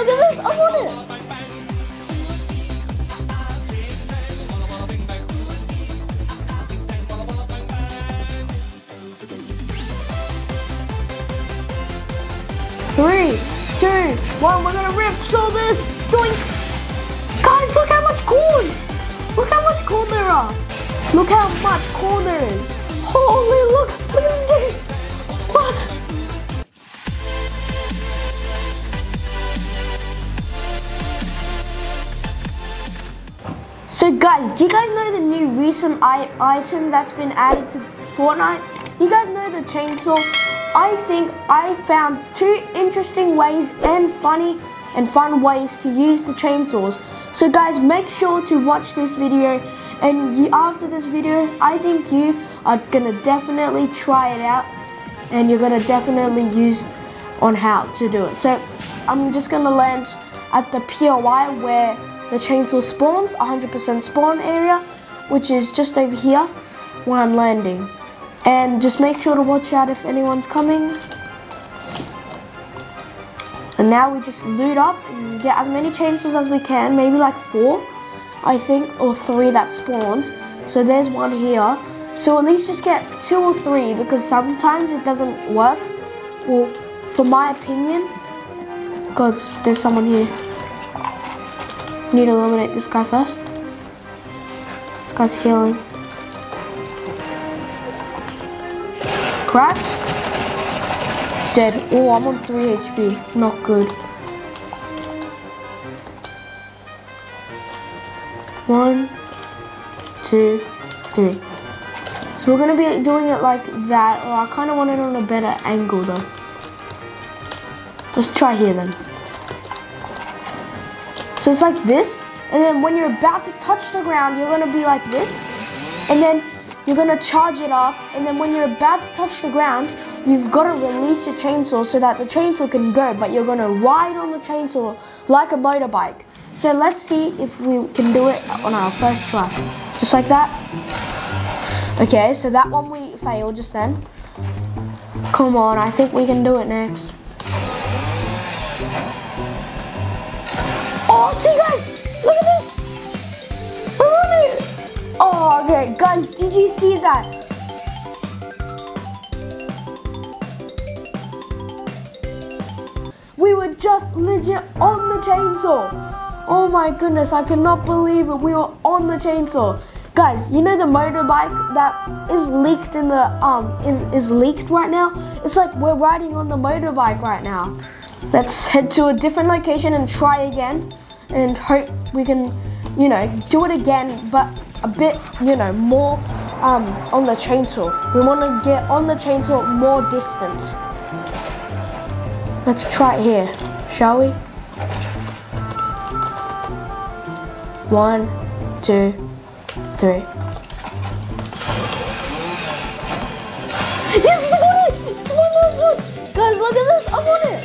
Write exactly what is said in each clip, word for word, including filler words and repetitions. look at this, I want it. Three, two, one, we're gonna Ripsaw this. Doink. Guys, look how much corn. Look how much corn there are. Look how much corn there is. Holy, look, look at this thing. What? So guys, do you guys know the new recent I item that's been added to Fortnite? You guys know the chainsaw? I think I found two interesting ways and funny and fun ways to use the chainsaws. So guys, make sure to watch this video, and you, after this video, I think you are gonna definitely try it out, and you're gonna definitely use on how to do it. So I'm just gonna land at the P O I where the chainsaw spawns, one hundred percent spawn area, which is just over here when I'm landing. And just make sure to watch out if anyone's coming. And now we just loot up and get as many chainsaws as we can, maybe like four, I think, or three that spawns. So there's one here. So at least just get two or three, because sometimes it doesn't work. Well, for my opinion, God, there's someone here. Need to eliminate this guy first. This guy's healing. Cracked. Dead. Oh, I'm on three H P. Not good. One, two, three. So we're gonna be doing it like that. Or I kind of want it on a better angle though. Let's try here then. So it's like this, and then when you're about to touch the ground, you're gonna be like this, and then you're gonna charge it up, and then when you're about to touch the ground, you've gotta release your chainsaw so that the chainsaw can go, but you're gonna ride on the chainsaw like a motorbike. So let's see if we can do it on our first try. Just like that. Okay, so that one we failed just then. Come on, I think we can do it next. Oh, see guys, look at this, we're on it. Oh, okay, guys, did you see that? We were just legit on the chainsaw. Oh my goodness, I cannot believe it, we were on the chainsaw. Guys, you know the motorbike that is leaked in the, um, in, is leaked right now? It's like we're riding on the motorbike right now. Let's head to a different location and try again, and hope we can, you know, do it again, but a bit, you know, more um, on the chainsaw. We want to get on the chainsaw more distance. Let's try it here, shall we? One, two, three. Yes, I got it! It's one last one! Guys, look at this, I'm on it!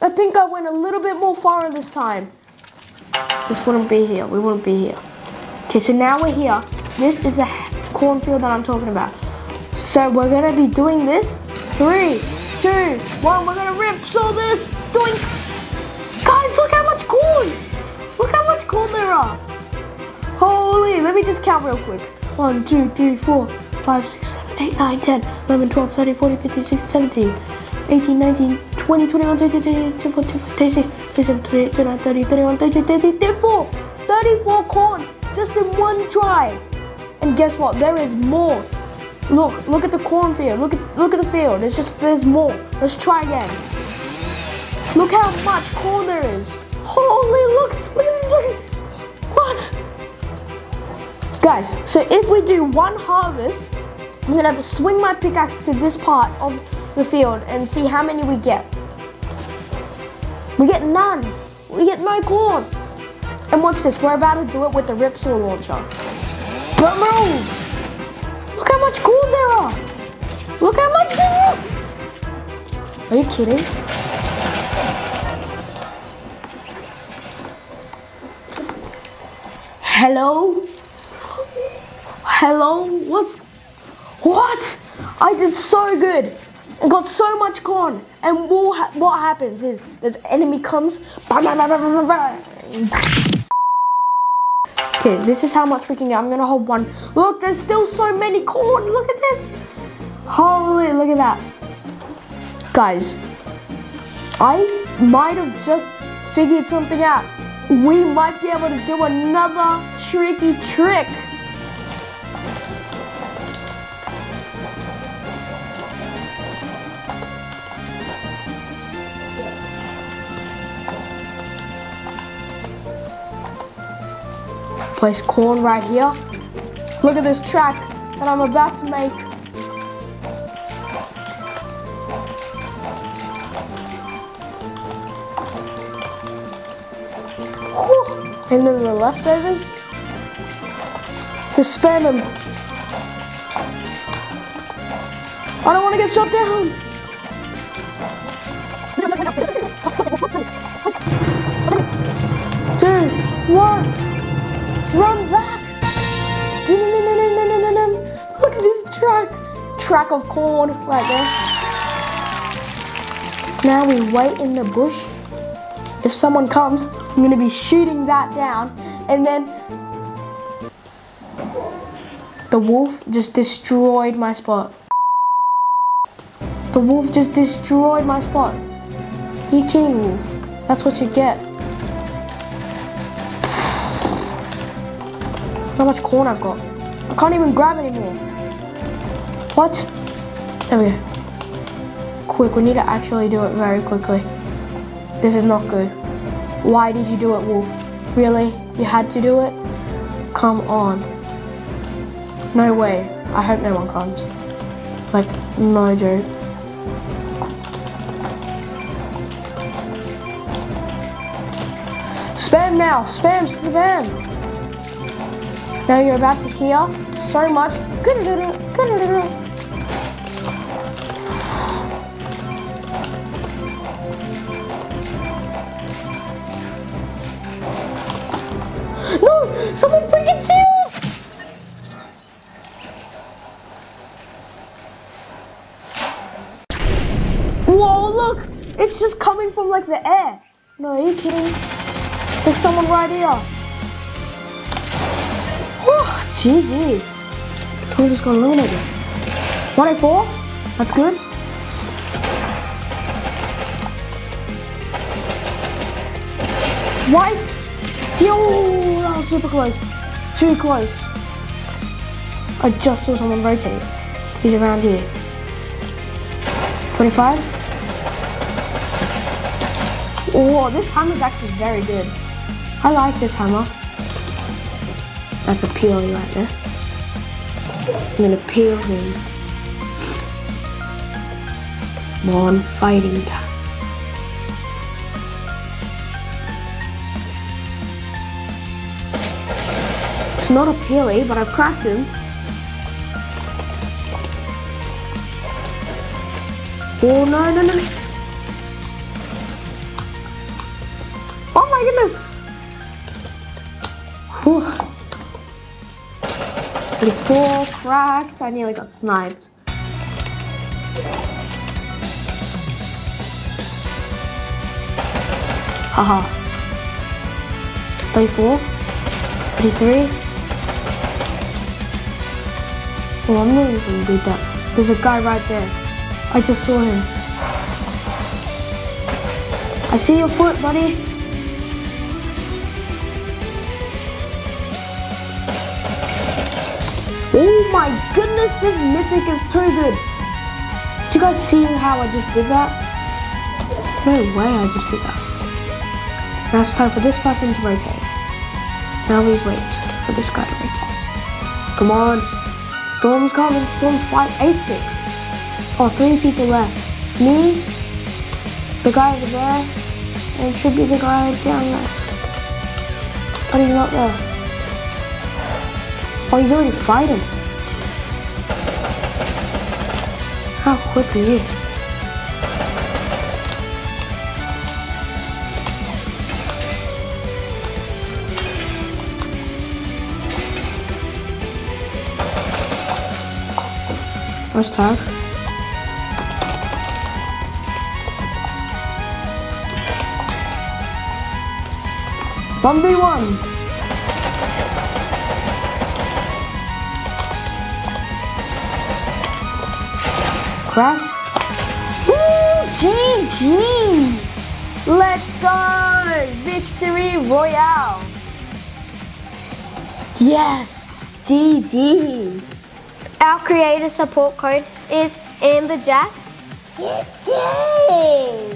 I think I went a little bit more far this time. This wouldn't be here. We wouldn't be here. Okay, so now we're here. This is the cornfield that I'm talking about. So we're gonna be doing this. Three, two, one. We're gonna Ripsaw this. Doink. Guys, look how much corn. Look how much corn there are. Holy, let me just count real quick. One, two, three, four, five, six, seven, eight, nine, ten, eleven, twelve, thirteen, fourteen, fifteen, sixteen, seventeen, eighteen, nineteen. twenty, twenty-one, twenty-two, twenty-three, twenty-four, twenty-five, twenty-six, twenty-seven, twenty-eight, twenty-nine, thirty, thirty-one, thirty-two, thirty-three, thirty-four, thirty-four corn just in one try. And guess what? There is more. Look, look at the cornfield. Look at, look at the field. It's just, there's more. Let's try again. Look how much corn there is. Holy, look, look at this. Look. What? Guys, so if we do one harvest, I'm gonna have to swing my pickaxe to this part of the field and see how many we get. We get none. We get no corn. And watch this. We're about to do it with the Ripsaw launcher. But move! Look how much corn there are. Look how much there are. Are you kidding? Hello? Hello? What? What? I did so good and got so much corn. And what, what happens is this enemy comes. Okay, this is how much we can get. I'm gonna hold one. Look, there's still so many corn. Look at this. Holy, look at that. Guys, I might have just figured something out. We might be able to do another tricky trick. Place corn right here. Look at this track that I'm about to make. And then the leftovers, just spam them. I don't want to get shot down. Two, one, run back. Look at this track, track of corn right there. Now we wait in the bush. If someone comes, I'm gonna be shooting that down, and then the wolf just destroyed my spot. The wolf just destroyed my spot. He king wolf. That's what you get. How much corn I've got. I can't even grab anymore. What? There we go. Quick, we need to actually do it very quickly. This is not good. Why did you do it, wolf? Really? You had to do it? Come on. No way. I hope no one comes. Like, no joke. Spam now! Spam! Spam! Now you're about to hear so much. Someone freaking chills! Whoa, look! It's just coming from like the air. No, are you kidding? There's someone right here. Oh, G G's. Can we just go alone again? one eighty-four? That's good. White! Yo, that was super close. Too close. I just saw someone rotate. He's around here. twenty-five. Oh, this hammer's actually very good. I like this hammer. That's a peel right there. I'm gonna peel him. Come on, fighting time. It's not a peely, but I've cracked him. Oh no, no, no, no. Oh my goodness. Whew. thirty-four cracks. I nearly got sniped. Haha. thirty-four. thirty-three. Oh, I'm not even gonna do that. There's a guy right there. I just saw him. I see your foot, buddy. Oh my goodness, this mythic is too good. Did you guys see how I just did that? No way I just did that. Now it's time for this person to rotate. Now we wait for this guy to rotate. Come on. Storm's coming, Storm's flight eighty. Oh, three people left. Me, the guy over there, and it should be the guy down there. But he's not there. Oh, he's already fighting. How quick are you? Let's talk. one v one. Cracks. Woo! G G's! Let's go! Victory Royale! Yes! G G's! Our creator support code is Amberjack. Yay!